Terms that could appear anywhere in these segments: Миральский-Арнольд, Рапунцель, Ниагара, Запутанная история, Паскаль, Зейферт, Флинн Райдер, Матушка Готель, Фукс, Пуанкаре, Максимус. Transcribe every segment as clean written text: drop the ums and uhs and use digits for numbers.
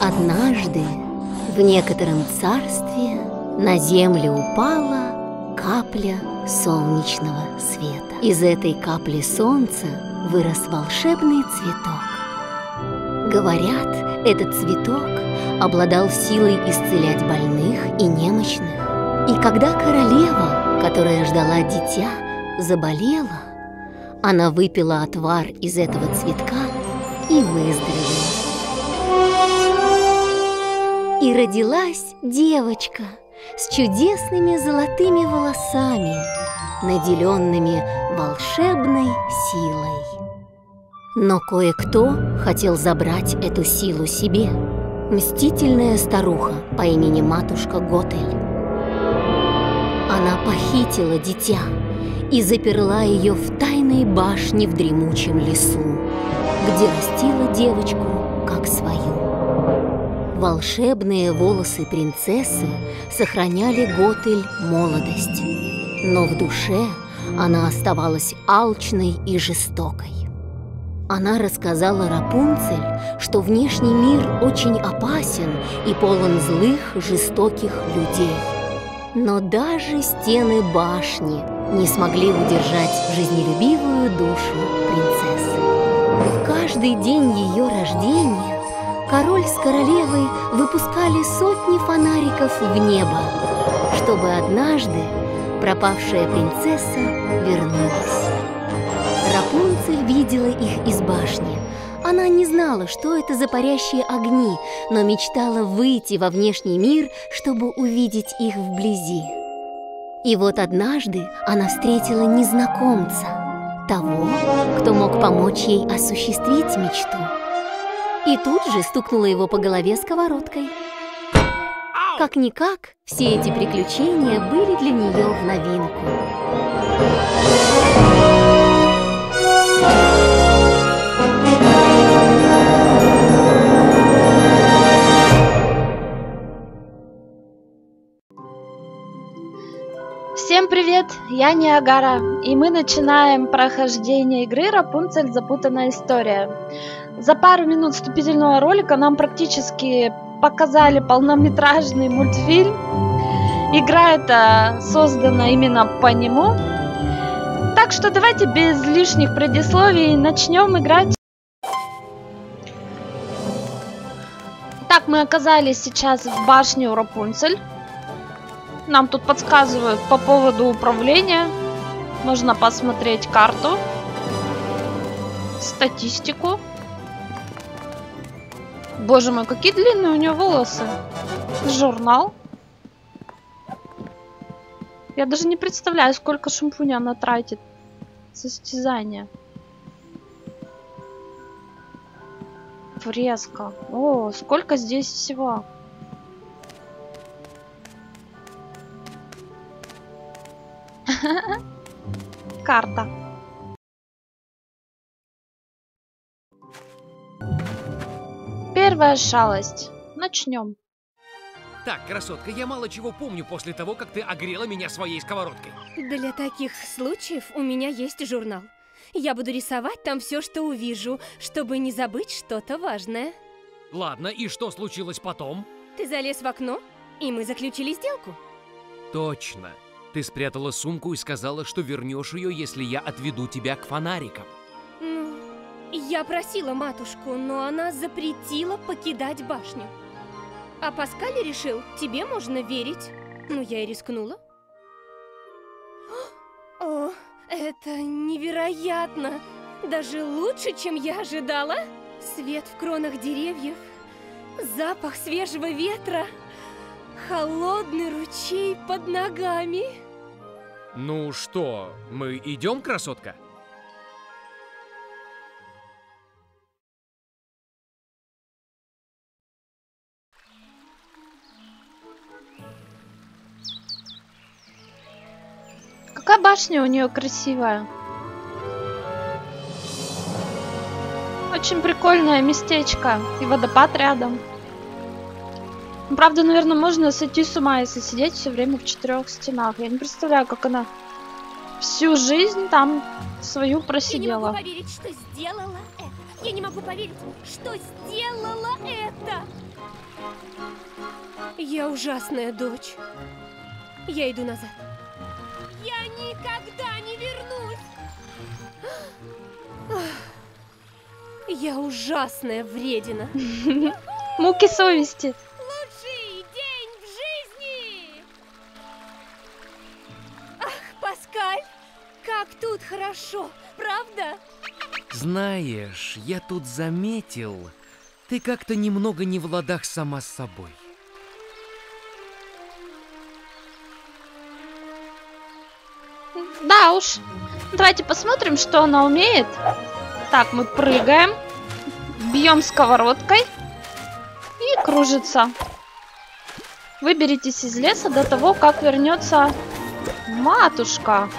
Однажды в некотором царстве на землю упала капля солнечного света. Из этой капли солнца вырос волшебный цветок. Говорят, этот цветок обладал силой исцелять больных и немощных. И когда королева, которая ждала дитя, заболела, она выпила отвар из этого цветка и выздоровела. И родилась девочка с чудесными золотыми волосами, наделенными волшебной силой. Но кое-кто хотел забрать эту силу себе. Мстительная старуха по имени Матушка Готель. Она похитила дитя и заперла ее в тайной башне в дремучем лесу, где растила девочку как свою. Волшебные волосы принцессы сохраняли Готель молодость, но в душе она оставалась алчной и жестокой. Она рассказала Рапунцель, что внешний мир очень опасен и полон злых, жестоких людей. Но даже стены башни не смогли удержать жизнелюбивую душу принцессы. В каждый день ее рождения король с королевой выпускали сотни фонариков в небо, чтобы однажды пропавшая принцесса вернулась. Рапунцель видела их из башни. Она не знала, что это за парящие огни, но мечтала выйти во внешний мир, чтобы увидеть их вблизи. И вот однажды она встретила незнакомца, того, кто мог помочь ей осуществить мечту. И тут же стукнула его по голове сковородкой. Как-никак, все эти приключения были для нее в новинку. Всем привет, я Ниагара, и мы начинаем прохождение игры «Рапунцель. Запутанная история». За пару минут вступительного ролика нам практически показали полнометражный мультфильм. Игра эта создана именно по нему. Так что давайте без лишних предисловий начнем играть. Так, мы оказались сейчас в башне у Рапунцель. Нам тут подсказывают по поводу управления. Можно посмотреть карту, статистику. Боже мой, какие длинные у нее волосы. Журнал. Я даже не представляю, сколько шампуня она тратит. Состязание. Фреска. О, сколько здесь всего. Карта. Первая шалость. Начнем. Так, красотка, я мало чего помню после того, как ты огрела меня своей сковородкой. Для таких случаев у меня есть журнал. Я буду рисовать там все, что увижу, чтобы не забыть что-то важное. Ладно, и что случилось потом? Ты залез в окно, и мы заключили сделку. Точно. Ты спрятала сумку и сказала, что вернешь ее, если я отведу тебя к фонарикам. Ну, я просила матушку, но она запретила покидать башню. А Паскаль решил, тебе можно верить. Ну, я и рискнула. О, это невероятно! Даже лучше, чем я ожидала. Свет в кронах деревьев, запах свежего ветра. Холодный ручей под ногами. Ну что, мы идем, красотка? Какая башня у нее красивая. Очень прикольное местечко. И водопад рядом. Правда, наверное, можно сойти с ума, если сидеть все время в четырех стенах. Я не представляю, как она всю жизнь там свою просидела. Я не могу поверить, что сделала это. Я не могу поверить, что сделала это! Я ужасная дочь. Я иду назад. Я никогда не вернусь! Я ужасная вредина. Муки совести. Лучший день в жизни! Ах, Паскаль, как тут хорошо, правда? Знаешь, я тут заметил, ты как-то немного не в ладах сама с собой. Да уж. Давайте посмотрим, что она умеет. Так, мы прыгаем, бьем сковородкой и кружится. Выберитесь из леса до того, как вернется матушка.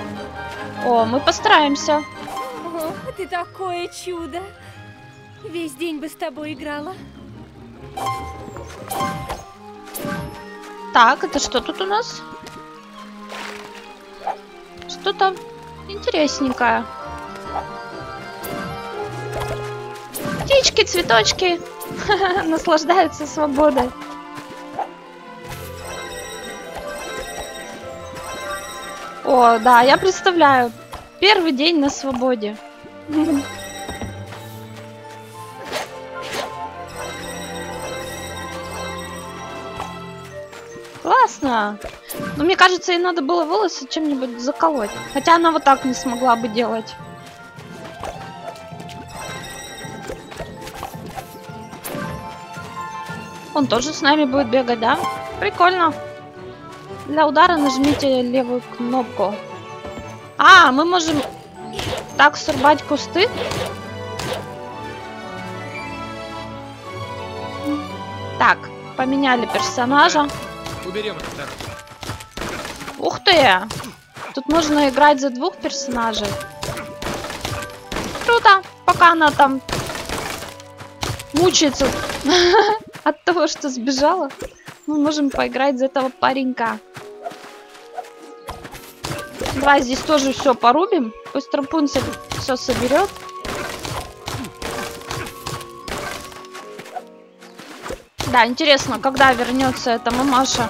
О, мы постараемся. О, ты такое чудо. Весь день бы с тобой играла. Так, это что тут у нас? Что-то интересненькое. Птички, цветочки наслаждаются свободой. О, да, я представляю. Первый день на свободе. Классно. Но мне кажется, ей надо было волосы чем-нибудь заколоть. Хотя она вот так не смогла бы делать. Он тоже с нами будет бегать, да? Прикольно. Для удара нажмите левую кнопку. А, мы можем так срубать кусты. Так, поменяли персонажа. Уберем этот второй. Ух ты! Тут можно играть за двух персонажей. Круто, пока она там мучается от того, что сбежала, мы можем поиграть за этого паренька. Давай здесь тоже все порубим. Пусть Рапунцель все соберет. Да, интересно, когда вернется эта мамаша.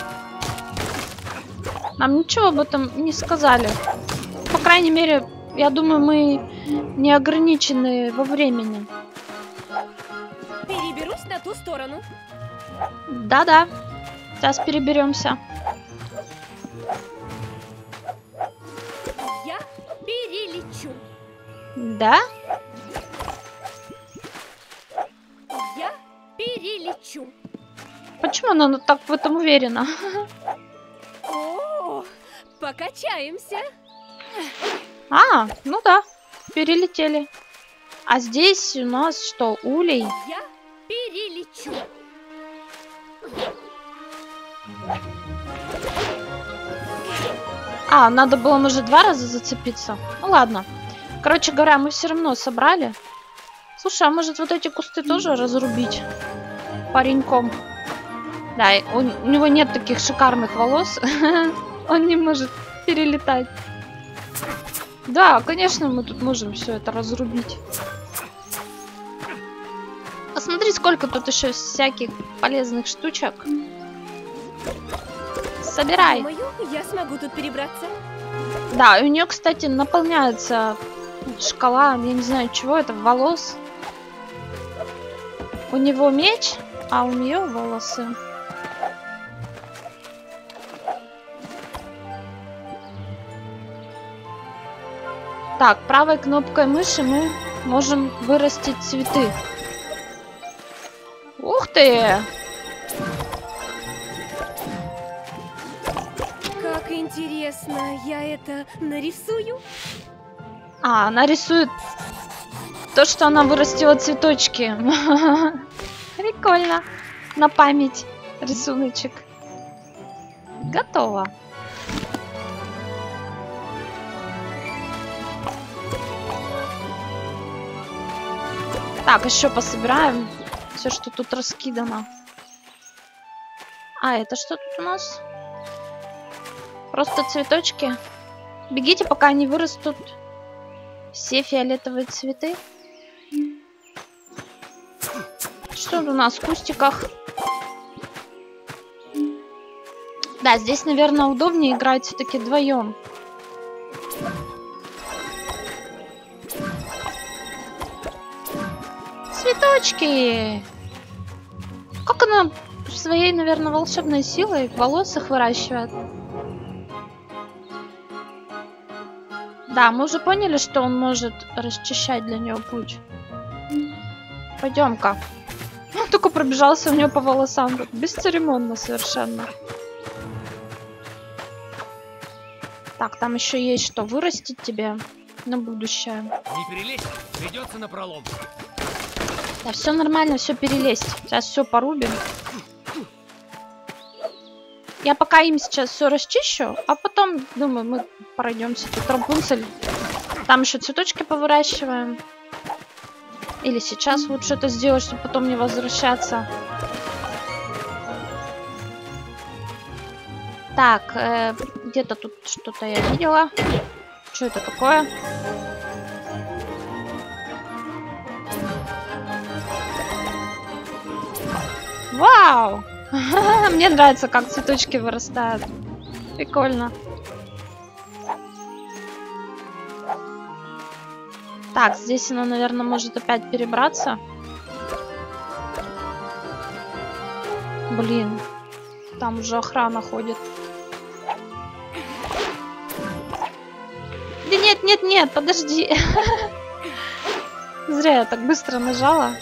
Нам ничего об этом не сказали. По крайней мере, я думаю, мы не ограничены во времени. Переберусь на ту сторону. Да-да. Сейчас переберемся. Я перелечу. Да? Я перелечу. Почему она так в этом уверена? О, покачаемся. А, ну да, перелетели. А здесь у нас что, улей? Я перелечу. А, надо было, может, два раза зацепиться. Ну ладно. Короче говоря, мы все равно собрали. Слушай, а может вот эти кусты тоже разрубить пареньком? Да, у него нет таких шикарных волос. Он не может перелетать. Да, конечно, мы тут можем все это разрубить. Посмотри, сколько тут еще всяких полезных штучек. Собирай. Думаю, я смогу тут перебраться. Да, и у нее, кстати, наполняется шкала, я не знаю чего, это волос. У него меч, а у нее волосы. Так, правой кнопкой мыши мы можем вырастить цветы. Ух ты! Как интересно, я это нарисую? А, она рисует то, что она вырастила цветочки. Прикольно. На память рисуночек. Готово. Так, еще пособираем все, что тут раскидано. А это что тут у нас? Просто цветочки. Бегите, пока не вырастут все фиолетовые цветы. Что у нас в кустиках? Да, здесь, наверное, удобнее играть все-таки вдвоем. Цветочки! Как она своей, наверное, волшебной силой волос их выращивает? Да, мы уже поняли, что он может расчищать для нее путь. Пойдем-ка. Он только пробежался у нее по волосам. Бесцеремонно совершенно. Так, там еще есть что вырастить тебе на будущее. Не перелезть, придется напролом. Да, все нормально, все перелезть. Сейчас все порубим. Я пока им сейчас все расчищу, а потом, думаю, мы пройдемся тут Рапунцель. Там еще цветочки повыращиваем. Или сейчас лучше это сделать, чтобы потом не возвращаться. Так, где-то тут что-то я видела. Что это такое? Вау! Мне нравится, как цветочки вырастают. Прикольно. Так, здесь она, наверное, может опять перебраться. Блин, там уже охрана ходит. Да нет, нет, нет, подожди. Зря я так быстро нажала.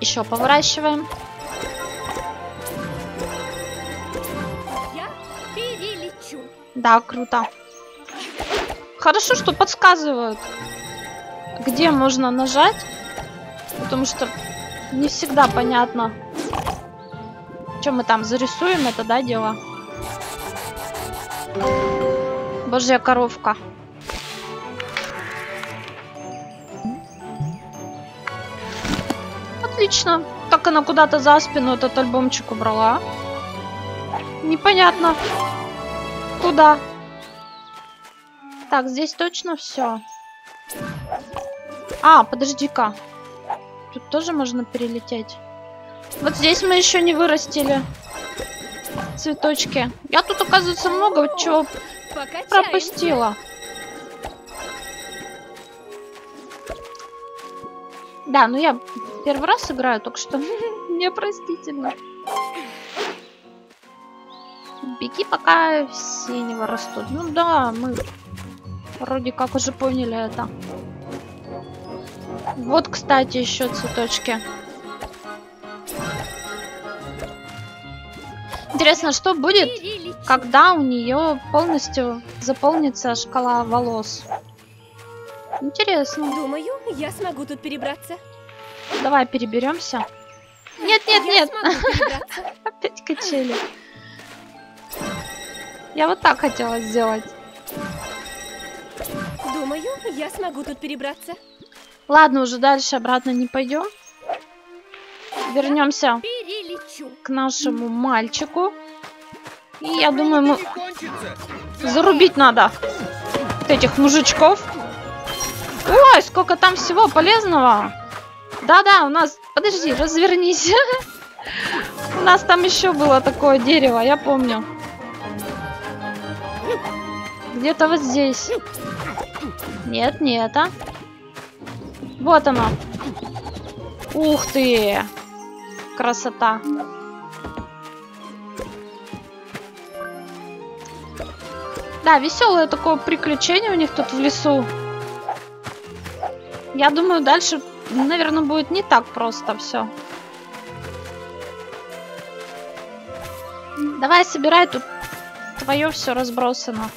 Еще поворачиваем. Я перелечу. Да, круто. Хорошо, что подсказывают, где можно нажать, потому что не всегда понятно, что мы там зарисуем, это, да, дело. Божья коровка. Отлично. Так она куда-то за спину этот альбомчик убрала. Непонятно. Куда? Так, здесь точно все. А, подожди-ка. Тут тоже можно перелететь. Вот здесь мы еще не вырастили цветочки. Я тут, оказывается, много чего пропустила. Да, ну я первый раз играю, так что мне простительно. Беги, пока синего растут. Ну да, мы вроде как уже поняли это. Вот, кстати, еще цветочки. Интересно, что будет, когда у нее полностью заполнится шкала волос. Интересно. Думаю, я смогу тут перебраться. Давай переберемся. Нет, нет, нет. Опять качели. Я вот так хотела сделать. Думаю, я смогу тут перебраться. Ладно, уже дальше обратно не пойдем. Вернемся к нашему мальчику. И я думаю, мы... зарубить надо вот этих мужичков. Ой, сколько там всего полезного. Да-да, у нас... Подожди, развернись. У нас там еще было такое дерево, я помню. Где-то вот здесь. Нет, не это. Вот оно. Ух ты! Красота. Да, веселое такое приключение у них тут в лесу. Я думаю, дальше, наверное, будет не так просто все. Давай, собирай, тут твое все разбросано.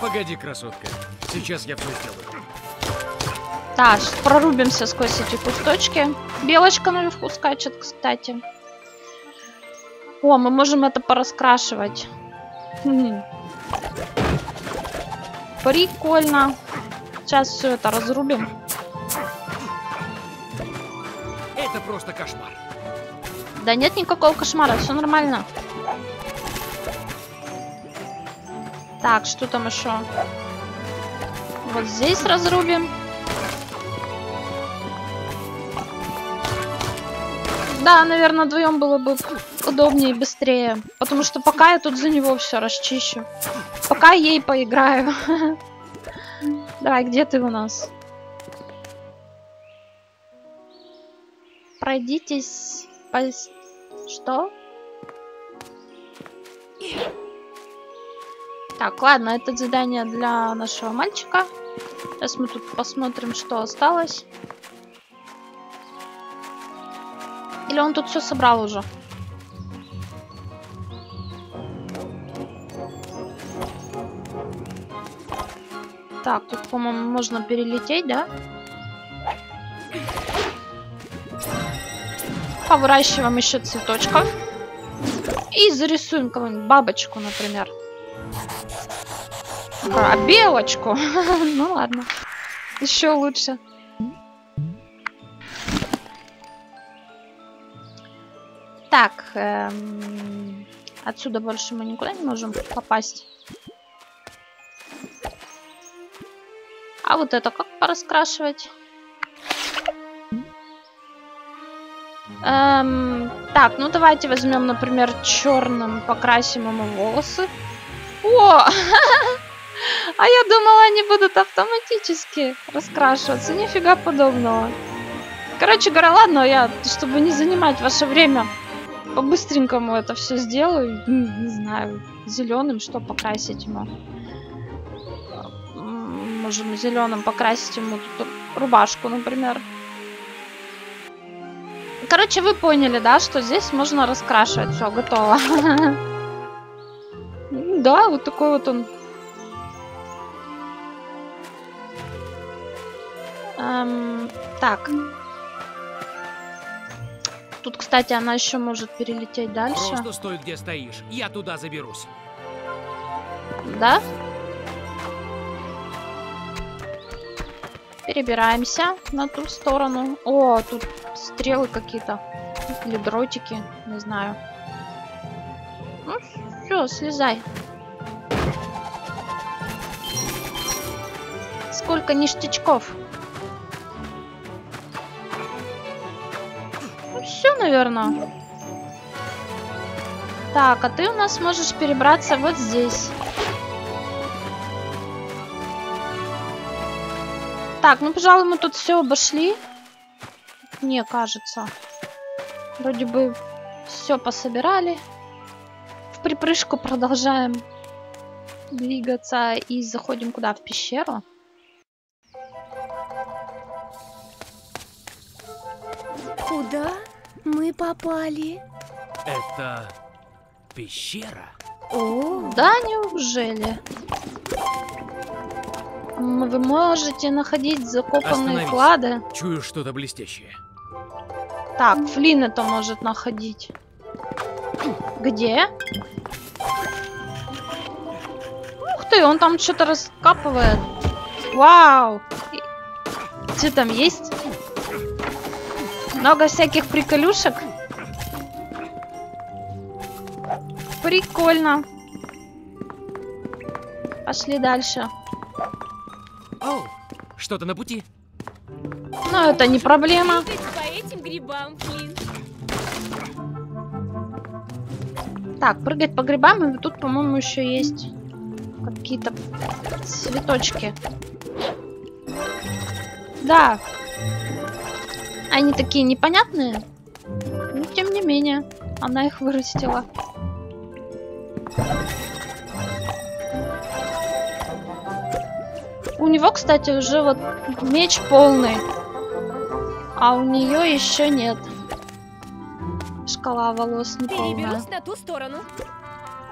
Погоди, красотка. Сейчас я все сделаю. Так, прорубимся сквозь эти кусточки. Белочка наверху скачет, кстати. О, мы можем это пораскрашивать. Прикольно. Сейчас все это разрубим. Это просто кошмар. Да нет никакого кошмара, все нормально. Так, что там еще? Вот здесь разрубим. Да, наверное, вдвоем было бы удобнее и быстрее. Потому что пока я тут за него все расчищу. Пока ей поиграю. Давай, где ты у нас? Пройдитесь по... Что? Так, ладно, это задание для нашего мальчика. Сейчас мы тут посмотрим, что осталось. Или он тут все собрал уже? Так, тут, по-моему, можно перелететь, да? Повыращиваем еще цветочков. И зарисуем кого-нибудь. Бабочку, например. А, белочку. Ну ладно. Еще лучше. Так, отсюда больше мы никуда не можем попасть. А вот это как пораскрашивать? Так, ну давайте возьмем, например, черным, покрасим ему волосы. О! А я думала, они будут автоматически раскрашиваться. Нифига подобного. Короче говоря, ладно, я, чтобы не занимать ваше время, по-быстренькому это все сделаю. Не знаю, зеленым что покрасить ему. Можем зеленым покрасить ему тут рубашку, например. Короче, вы поняли, да, что здесь можно раскрашивать. Все, готово. Да, вот такой вот он. Так. Тут, кстати, она еще может перелететь дальше. Просто стой, где стоишь. Я туда заберусь. Да? Перебираемся на ту сторону. О, тут стрелы какие-то. Или дротики, не знаю. Ну, все, слезай. Сколько ништячков. Ну, все, наверное. Так, а ты у нас можешь перебраться вот здесь. Так, ну, пожалуй, мы тут все обошли. Мне кажется. Вроде бы все пособирали. В припрыжку продолжаем двигаться и заходим куда? В пещеру. Куда мы попали? Это пещера? О, да, неужели? Вы можете находить закопанные клады. Чую что-то блестящее. Так, Флинн это может находить. Где? Ух ты, он там что-то раскапывает. Вау! Что там есть? Много всяких приколюшек. Прикольно. Пошли дальше. О, что-то на пути. Но это не проблема. По этим грибам, Флинн. Так, прыгать по грибам, и тут, по-моему, еще есть какие-то цветочки. Да. Они такие непонятные, но тем не менее, она их вырастила. У него, кстати, уже вот меч полный, а у нее еще нет. Шкала волос не полная. На ту сторону.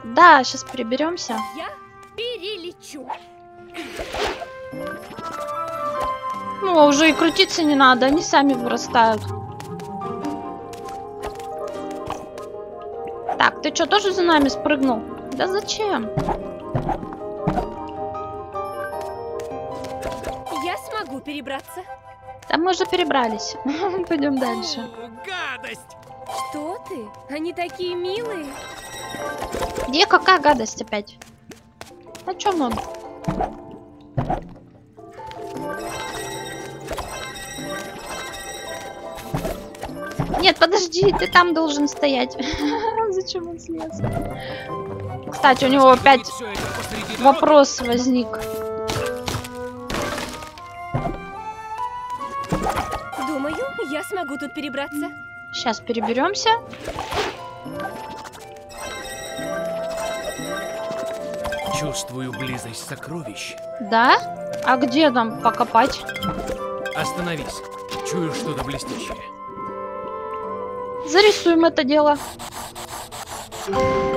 Да, сейчас приберемся. Я перелечу. Ну, уже и крутиться не надо, они сами вырастают. Так, ты что, тоже за нами спрыгнул? Да зачем? Перебраться. Там мы уже перебрались. Пойдем дальше. Гадость! Что ты? Они такие милые. Где какая гадость опять? О чем он? Нет, подожди, ты там должен стоять. Зачем он слез? Кстати, у него опять вопрос возник. Думаю, я смогу тут перебраться. Сейчас переберемся. Чувствую близость сокровищ. Да? А где нам покопать? Остановись. Чую что-то блестящее. Зарисуем это дело.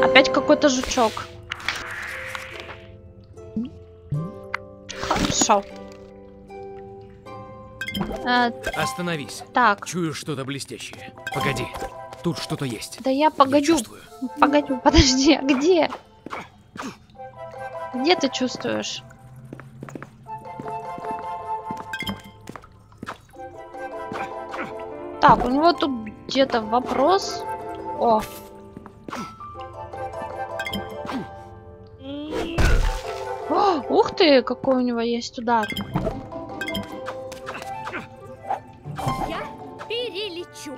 Опять какой-то жучок. Хорошо. Остановись. Так. Чую что-то блестящее. Погоди. Тут что-то есть. Да я погодю. Погодю. Подожди. А где? Где ты чувствуешь? Так, у него тут где-то вопрос. О. О! Ух ты, какой у него есть удар. Я перелечу.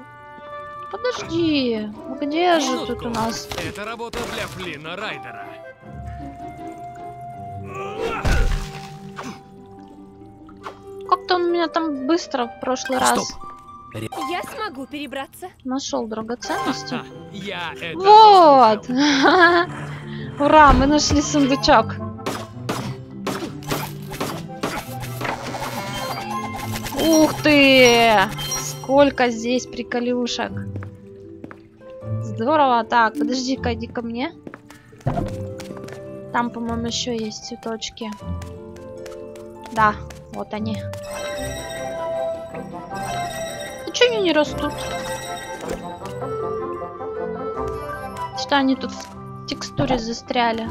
Подожди, где же тут у нас? Это работа для Флинна Райдера. Как-то он меня там быстро в прошлый раз. Я смогу перебраться. Нашел драгоценности. Я вот. Ура, мы нашли сундучок. Ух ты! Сколько здесь приколюшек. Здорово. Так, подожди-ка, иди ко мне. Там, по-моему, еще есть цветочки. Да, вот они. Ничего они не растут. Что они тут в текстуре застряли?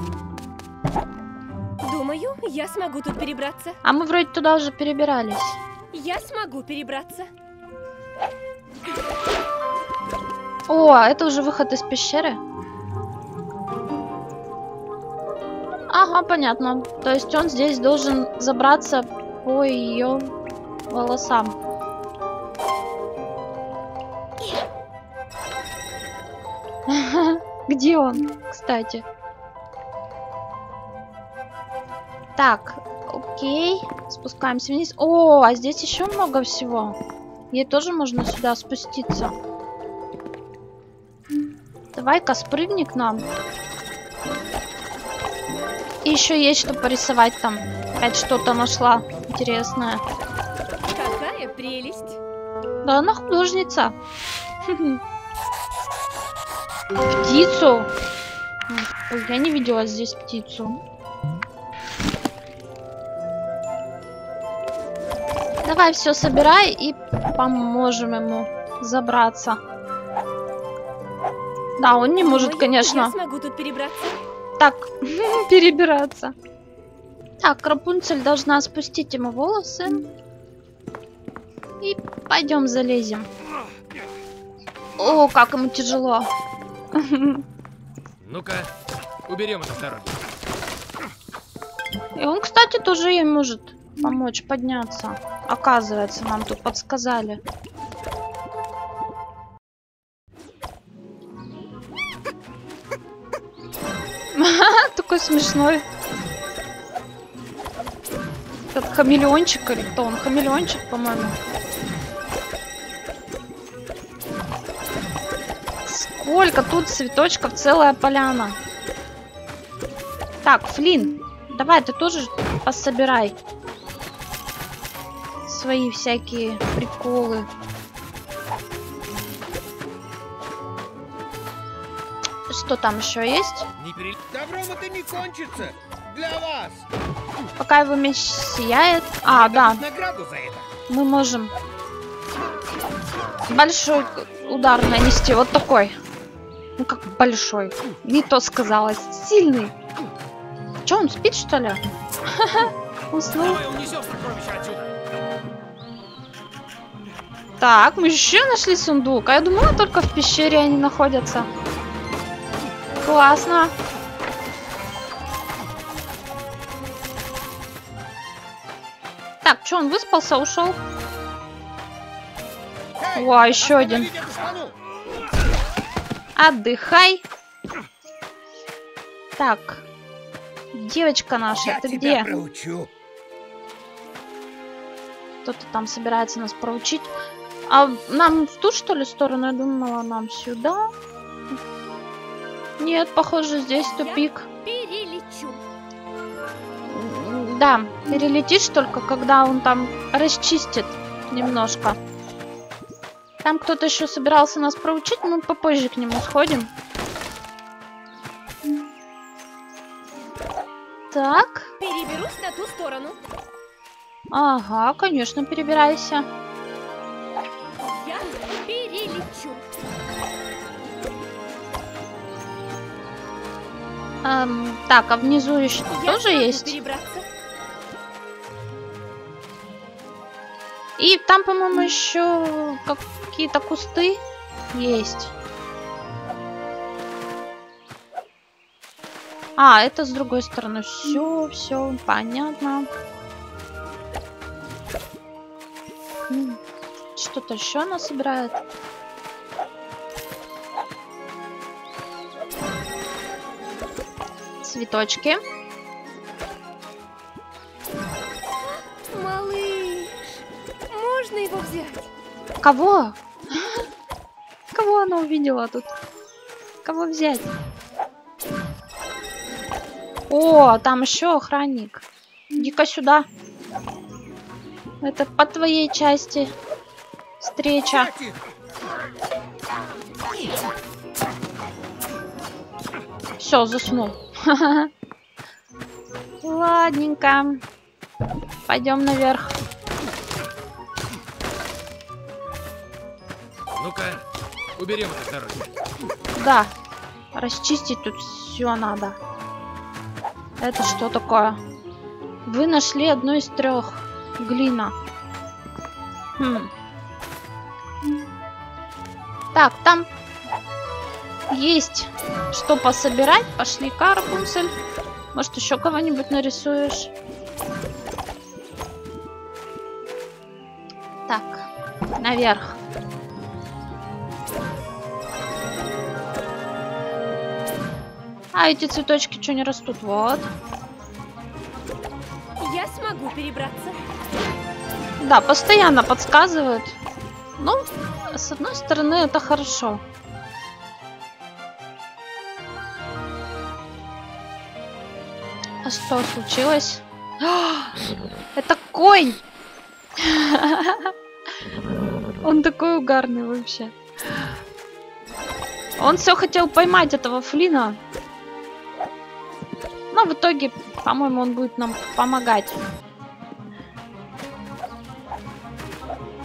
Думаю, я смогу тут перебраться. А мы вроде туда уже перебирались. Я смогу перебраться. О, это уже выход из пещеры. Ага, понятно. То есть он здесь должен забраться по ее волосам. Где он, кстати? Так, окей. Спускаемся вниз. О, а здесь еще много всего. Ей тоже можно сюда спуститься. Давай-ка спрыгни к нам. И еще есть что порисовать там. Опять что-то нашла интересное. Какая прелесть. Да она художница. Птицу? Я не видела здесь птицу. Давай все собирай и поможем ему забраться. Да, он не может, конечно. Я смогу тут перебраться. Так, перебираться. Так, Рапунцель должна спустить ему волосы. И пойдем залезем. О, как ему тяжело. Ну-ка, уберем это второе. И он, кстати, тоже ей может помочь подняться. Оказывается, нам тут подсказали. Такой смешной. Этот хамелеончик или кто? Он хамелеончик, по-моему. Сколько тут цветочков, целая поляна. Так, Флинн, давай ты тоже пособирай свои всякие приколы. Что там еще есть? Добром это не кончится для вас. Пока его меч сияет. А, да. Мы можем большой удар нанести. Вот такой. Ну как большой. Не то сказалось. Сильный. Че, он спит, что ли? Уснул. Так, мы еще нашли сундук. А я думала, только в пещере они находятся. Классно. Так, че, он выспался, ушел? О, еще один. Отдыхай. Так. Девочка наша, ты где? Кто-то там собирается нас проучить. А нам в ту, что ли, сторону? Я думала, нам сюда. Нет, похоже, здесь тупик. Да, перелетишь только, когда он там расчистит немножко. Там кто-то еще собирался нас проучить, мы попозже к нему сходим. Так. Переберусь на ту сторону. Ага, конечно, перебирайся. Я перелечу. Так, а внизу еще тоже есть? Перебраться. И там, по-моему, еще какие-то кусты есть. А, это с другой стороны. Все, все, понятно. Что-то еще она собирает. Цветочки. Малыш, можно его взять? Кого? Кого она увидела тут? Кого взять? О, там еще охранник. Иди-ка сюда. Это по твоей части встреча. Все, заснул. Ладненько. Пойдем наверх. Ну-ка, уберем это дорогу. Да, расчистить тут все надо. Это что такое? Вы нашли одну из трех. Глина. Так, там есть что пособирать. Пошли-ка, Рапунцель. Может, еще кого-нибудь нарисуешь? Так, наверх. А эти цветочки что не растут? Вот. Я смогу перебраться. Да, постоянно подсказывают. Ну, с одной стороны, это хорошо. А что случилось? Это конь! Он такой угарный вообще. Он все хотел поймать этого Флина. Но в итоге, по-моему, он будет нам помогать.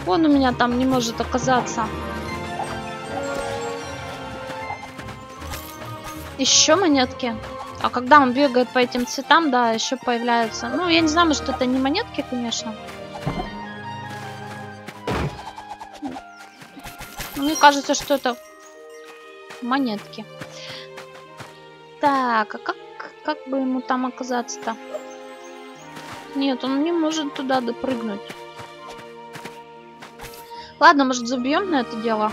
Он у меня там не может оказаться. Еще монетки. А когда он бегает по этим цветам, да, еще появляются. Ну, я не знаю, может, это не монетки, конечно. Мне кажется, что это монетки. Так, а как бы ему там оказаться-то? Нет, он не может туда допрыгнуть. Ладно, может, забьем на это дело?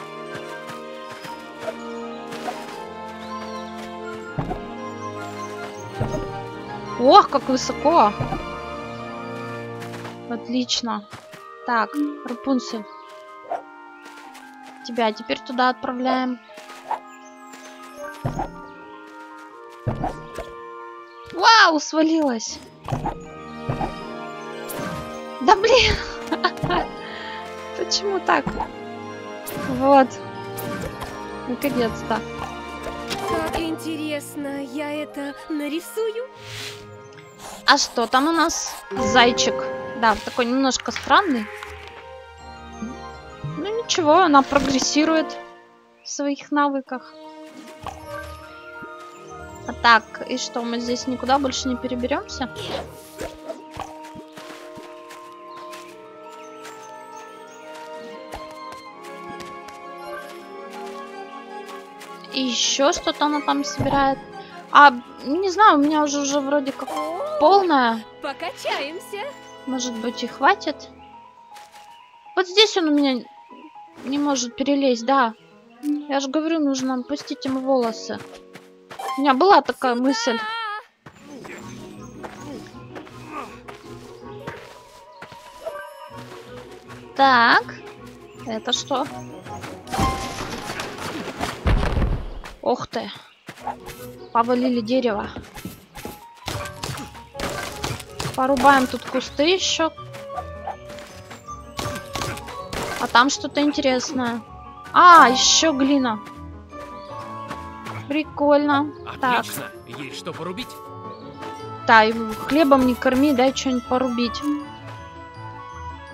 Ох, как высоко! Отлично. Так, Рапунцель. Тебя теперь туда отправляем. Вау, свалилась! Да блин! Почему так? Вот. Наконец-то. Как интересно, я это нарисую? А что там у нас? Зайчик. Да, такой немножко странный. Ну ничего, она прогрессирует в своих навыках. А так, и что, мы здесь никуда больше не переберемся? И еще что-то она там собирает. А, не знаю, у меня уже вроде как полная. Покачаемся. Может быть, и хватит. Вот здесь он у меня Не может перелезть, да. Я же говорю, нужно опустить ему волосы. У меня была такая мысль. Так. Это что? Ох ты. Повалили дерево. Порубаем тут кусты еще. А там что-то интересное. А, еще глина. Прикольно. Отлично. Так. Есть что порубить? Да, и хлебом не корми, дай что-нибудь порубить.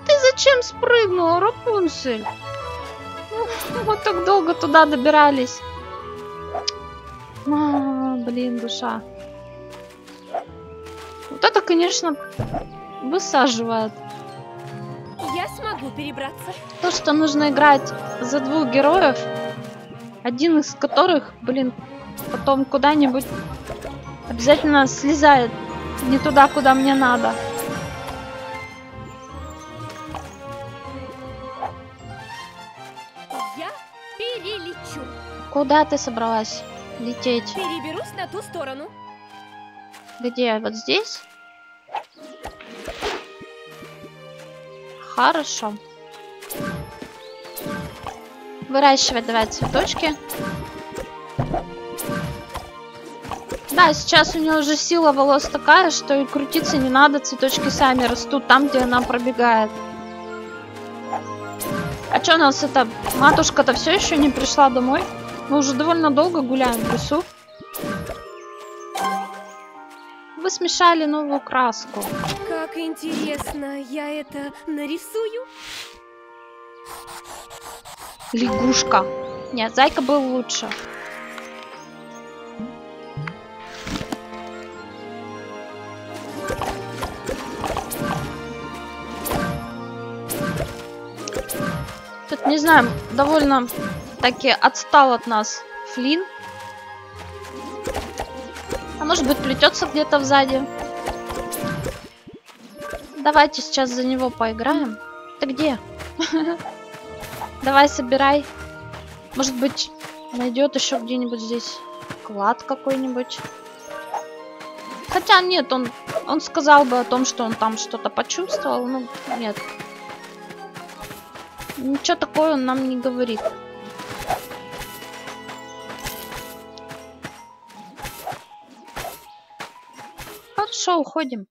Ты зачем спрыгнула, Рапунцель? Вот так долго туда добирались. А, блин, душа. Вот это, конечно, высаживает. Я смогу перебраться. То, что нужно играть за двух героев, один из которых, блин, потом куда-нибудь обязательно слезает не туда, куда мне надо. Я перелечу. Куда ты собралась лететь? Переберусь на ту сторону. Где? Вот здесь? Хорошо. Выращивать давай цветочки. Да, сейчас у нее уже сила волос такая, что и крутиться не надо. Цветочки сами растут там, где она пробегает. А что у нас это? Матушка-то все еще не пришла домой. Мы уже довольно долго гуляем в лесу. Вы смешали новую краску. Как интересно, я это нарисую? Лягушка. Нет, зайка был лучше. Тут, не знаю, довольно таки отстал от нас Флинн. А может быть, плетется где-то сзади. Давайте сейчас за него поиграем. Ты где? Давай, собирай. Может быть, найдет еще где-нибудь здесь клад какой-нибудь. Хотя нет, он сказал бы о том, что он там что-то почувствовал. Ну, нет. Ничего такого он нам не говорит. Хорошо, уходим.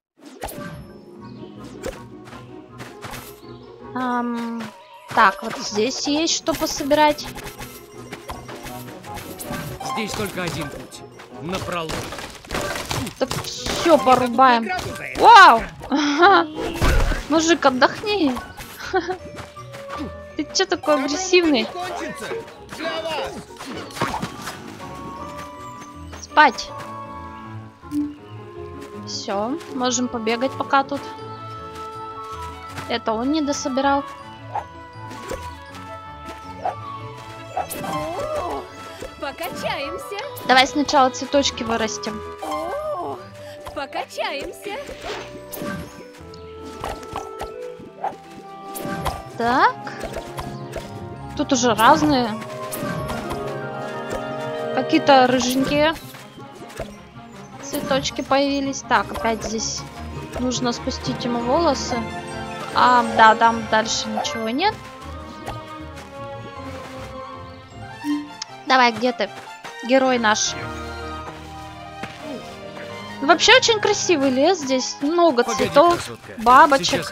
Так, вот здесь есть что пособирать. Здесь только один путь. Напролом. Так все порубаем. Вау! Ага. Мужик, отдохни. Ты че такой агрессивный? Спать. Все, можем побегать пока тут. Это он не дособирал. О, покачаемся. Давай сначала цветочки вырастим. О, покачаемся. Так. Тут уже разные. Какие-то рыженькие цветочки появились. Так, опять здесь нужно спустить ему волосы. А, да, там дальше ничего нет. Давай, где ты, герой наш? Вообще очень красивый лес, здесь много цветов, бабочек.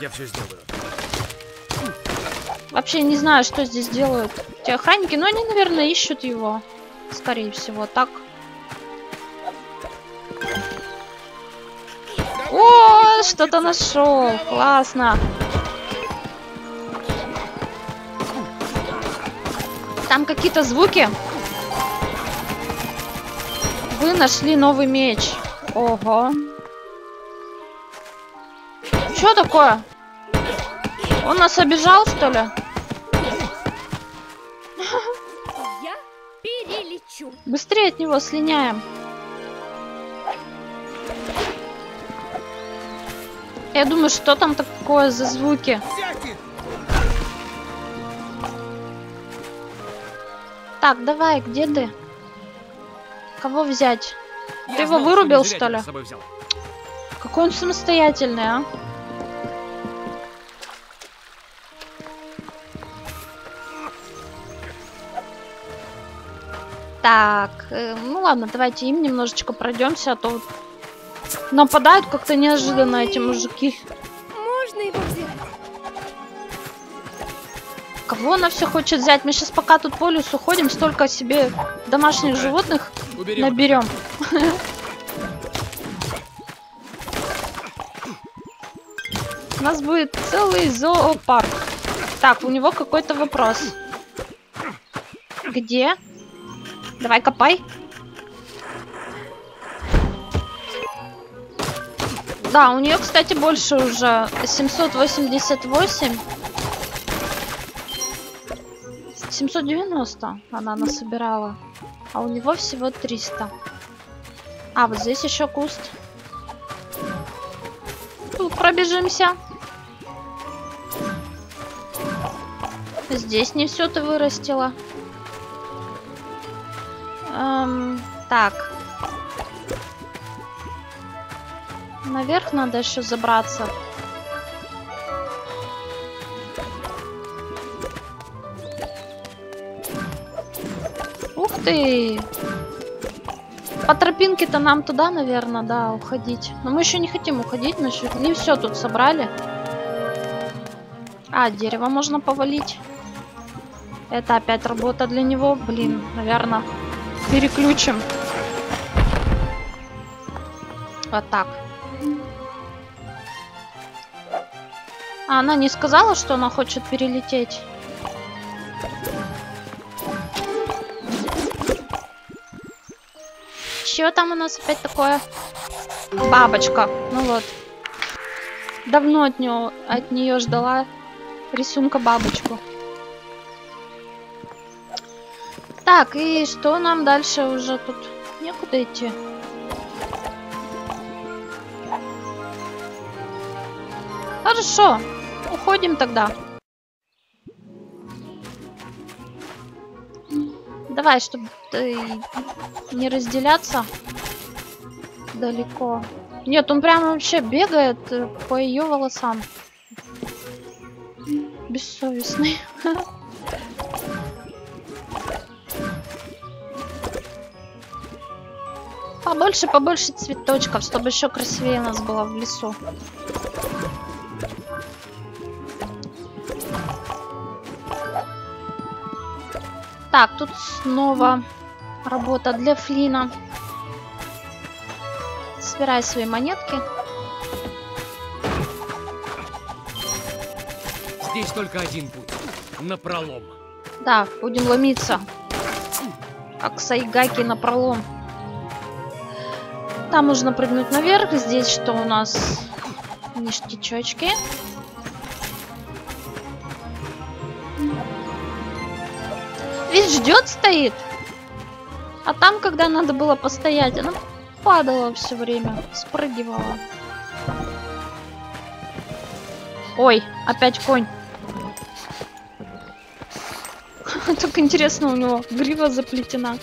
Вообще не знаю, что здесь делают те охранники, но они, наверное, ищут его, скорее всего, так. О, что-то нашел, классно. Там какие-то звуки. Вы нашли новый меч. Ого. Что такое? Он нас обижал, что ли? Я перелечу. Быстрее от него слиняем. Я думаю, что там такое за звуки? Так, давай, где ты? Кого взять? Ты его вырубил, что ли? Какой он самостоятельный, а? Так, ну ладно, давайте им немножечко пройдемся, а то вот нападают как-то неожиданно эти мужики. Можно его взять? Кого она все хочет взять? Мы сейчас пока тут по лесу ходим, столько себе домашних животных наберем. У нас будет целый зоопарк. Так, у него какой-то вопрос. Где? Давай, копай. Да, у нее, кстати, больше уже. 788. 790 она насобирала. А у него всего 300. А, вот здесь еще куст. Тут пробежимся. Здесь не все ты вырастила. Так. Наверх надо еще забраться. Ух ты! По тропинке-то нам туда, наверное, да, уходить. Но мы еще не хотим уходить, значит, не все тут собрали. А, дерево можно повалить. Это опять работа для него. Блин, наверное... Переключим. Вот так. А она не сказала, что она хочет перелететь. Чё там у нас опять такое? Бабочка. Ну вот. Давно от неё ждала рисунка бабочку. Так, и что нам дальше уже тут? Некуда идти. Хорошо, уходим тогда. Давай, чтобы не разделяться далеко. Нет, он прям вообще бегает по ее волосам. Бессовестный. Побольше, побольше цветочков, чтобы еще красивее у нас было в лесу. Так, тут снова работа для Флина. Собирай свои монетки. Здесь только один путь. Напролом. Да, будем ломиться. Как сайгаки напролом. Там нужно прыгнуть наверх. Здесь что у нас? Ништячки. Ведь ждет, стоит. А там, когда надо было постоять, она падала все время. Спрыгивала. Ой, опять конь. Так интересно, у него грива заплетена.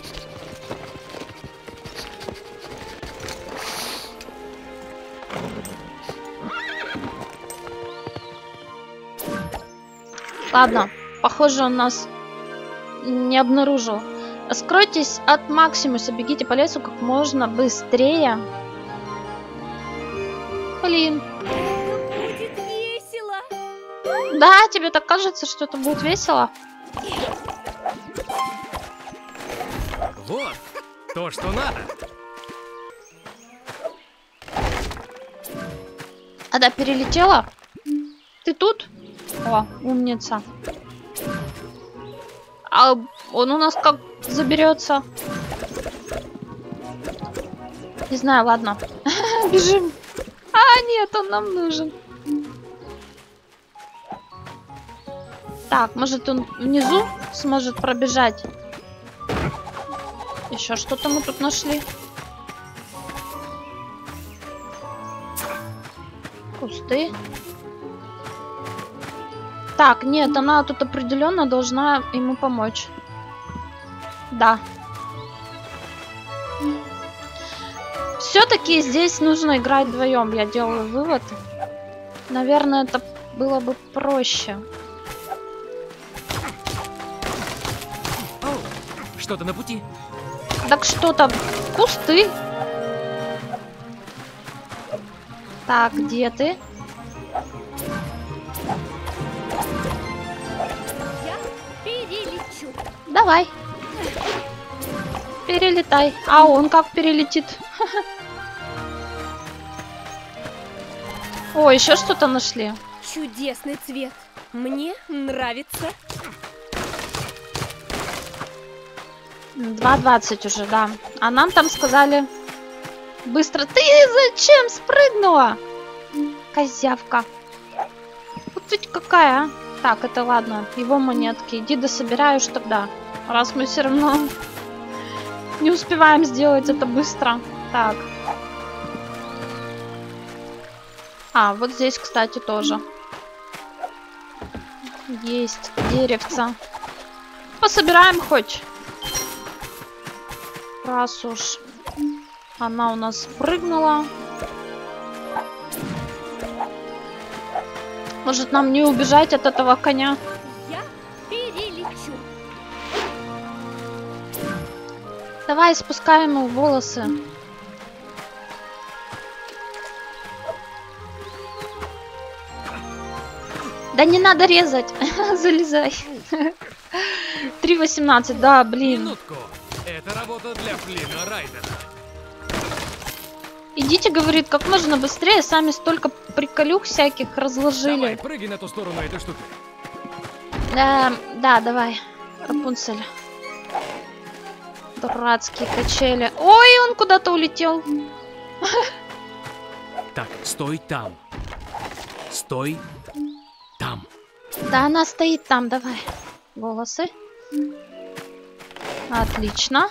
Ладно, похоже, он нас не обнаружил. Скройтесь от Максимуса, бегите по лесу как можно быстрее. Блин. Будет весело. Да, тебе так кажется, что это будет весело? Вот, то, что надо. Она перелетела? Ты тут? О, умница. А он у нас как заберется? Не знаю, ладно. Бежим. А, нет, он нам нужен. Так, может он внизу сможет пробежать? Еще что-то мы тут нашли. Кусты. Так, нет, она тут определенно должна ему помочь. Да. Все-таки здесь нужно играть вдвоем, я делаю вывод. Наверное, это было бы проще. Что-то на пути. Так что-то. Кусты. Так, где ты? Я перелечу. Давай. Перелетай. А он как перелетит? О, еще что-то нашли. Чудесный цвет. Мне нравится. 2:20 уже, да. А нам там сказали быстро. Ты зачем спрыгнула? Козявка. Вот ведь какая, а? Так, это ладно. Его монетки. Иди дособираешь тогда. Раз мы все равно не успеваем сделать это быстро. Так. А, вот здесь, кстати, тоже. Есть деревца. Пособираем хоть. Раз уж она у нас прыгнула. Может, нам не убежать от этого коня? Я перелечу. Давай спускаем ему волосы. Да не надо резать. Залезай. 3:18, да, блин. Минутку. Это работа для Флинна Райдера. Идите, говорит, как можно быстрее, сами столько приколюх всяких разложили. Давай, прыгай на ту сторону этой штуки. Да, давай, Рапунцель. Дурацкие качели. Ой, он куда-то улетел. Так, стой там. Стой там. Да, она стоит там, давай. Волосы. Отлично.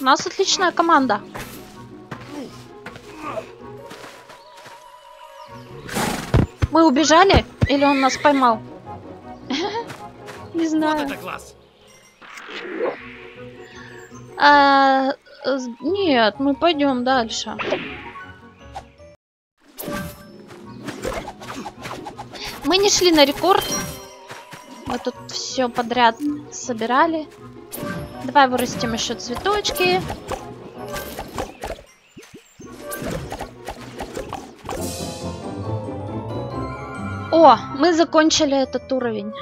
У нас отличная команда. Мы убежали? Или он нас поймал? Не знаю. Вот это класс. Нет, мы пойдем дальше. Мы не шли на рекорд. Мы тут все подряд собирали. Давай вырастим еще цветочки. О, мы закончили этот уровень.